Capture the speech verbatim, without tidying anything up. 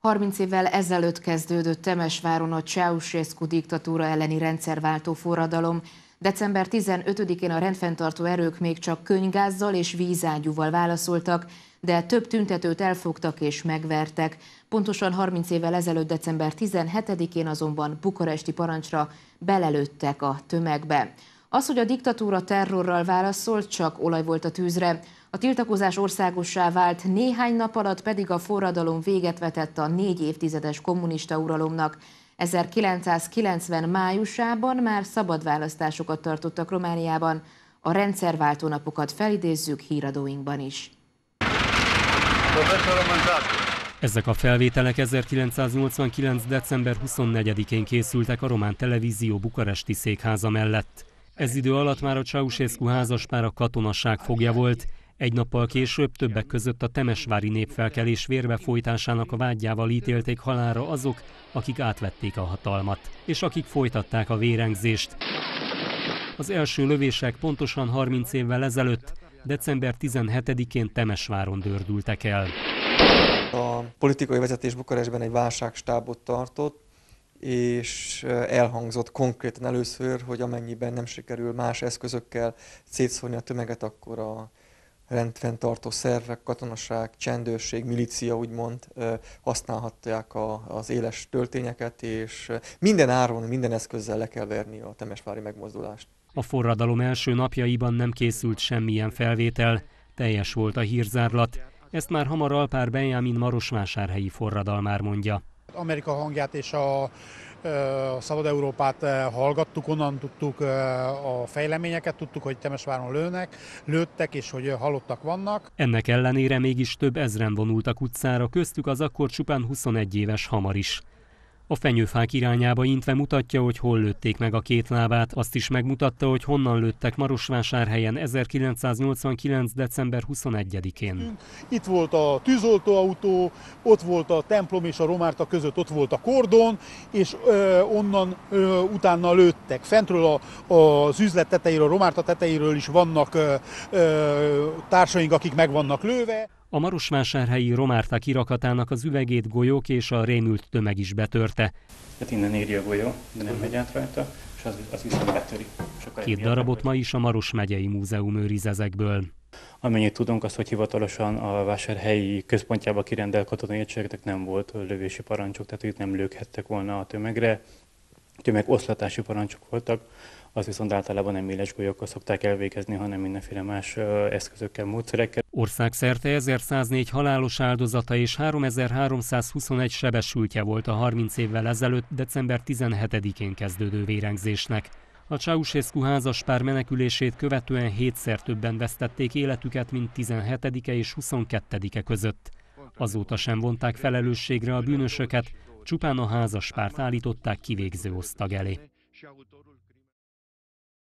harminc évvel ezelőtt kezdődött Temesváron a Ceaușescu diktatúra elleni rendszerváltó forradalom. December tizenötödikén a rendfenntartó erők még csak könnygázzal és vízágyúval válaszoltak, de több tüntetőt elfogtak és megvertek. Pontosan harminc évvel ezelőtt december tizenhetedikén azonban bukaresti parancsra belelőttek a tömegbe. Az, hogy a diktatúra terrorral válaszolt, csak olaj volt a tűzre. A tiltakozás országossá vált, néhány nap alatt pedig a forradalom véget vetett a négy évtizedes kommunista uralomnak. ezerkilencszázkilencven májusában már szabad választásokat tartottak Romániában. A rendszerváltó napokat felidézzük híradóinkban is. Ezek a felvételek ezerkilencszáznyolcvankilenc december huszonnegyedikén készültek a román televízió bukaresti székháza mellett. Ez idő alatt már a Ceaușescu házaspár a katonasság fogja volt, egy nappal később többek között a temesvári népfelkelés vérbefolytásának a vádjával ítélték halálra azok, akik átvették a hatalmat, és akik folytatták a vérengzést. Az első lövések pontosan harminc évvel ezelőtt, december tizenhetedikén Temesváron dördültek el. A politikai vezetés Bukarestben egy válságstábot tartott, és elhangzott konkrétan először, hogy amennyiben nem sikerül más eszközökkel szétszórni a tömeget, akkor a rendfenntartó szervek, katonaság, csendőrség, milícia úgymond használhatják a, az éles töltényeket, és minden áron, minden eszközzel le kell verni a temesvári megmozdulást. A forradalom első napjaiban nem készült semmilyen felvétel, teljes volt a hírzárlat. Ezt már hamar Alpár Benjamín marosvásárhelyi forradalmár mondja. Amerika hangját és a, a Szabad Európát hallgattuk, onnan tudtuk a fejleményeket, tudtuk, hogy Temesváron lőnek, lőttek és hogy halottak vannak. Ennek ellenére mégis több ezren vonultak utcára, köztük az akkor csupán huszonegy éves Hamar is. A fenyőfák irányába intve mutatja, hogy hol lőtték meg a két lábát, azt is megmutatta, hogy honnan lőttek Marosvásárhelyen ezerkilencszáznyolcvankilenc december huszonegyedikén. Itt volt a tűzoltóautó, ott volt a templom és a Romarta között, ott volt a kordon, és ö, onnan ö, utána lőttek. Fentről a, a, az üzlet tetejéről, a Romarta tetejéről is vannak ö, ö, társaink, akik meg vannak lőve. A marosvásárhelyi Romárta kirakatának az üvegét golyók és a rémült tömeg is betörte. Hát innen éri a golyó, de nem megy át rajta, és az, az viszont betöri. Két darabot ma is a Maros-megyei Múzeum őriz ezekből. Amennyit tudunk, az, hogy hivatalosan a vásárhelyi központjába kirendelt katonai egységeknek nem volt lövési parancsok, tehát ők nem lőkhettek volna a tömegre. Tömegoszlatási parancsok voltak, az viszont általában nem éles golyókkal szokták elvégezni, hanem mindenféle más eszközökkel, módszerekkel. Országszerte ezerszáznégy halálos áldozata és háromezer-háromszázhuszonegy sebesültje volt a harminc évvel ezelőtt, december tizenhetedikén kezdődő vérengzésnek. A Ceaușescu házaspár menekülését követően hétszer többen vesztették életüket, mint tizenhetedike és huszonkettedike között. Azóta sem vonták felelősségre a bűnösöket, csupán a házaspárt állították kivégző osztag elé.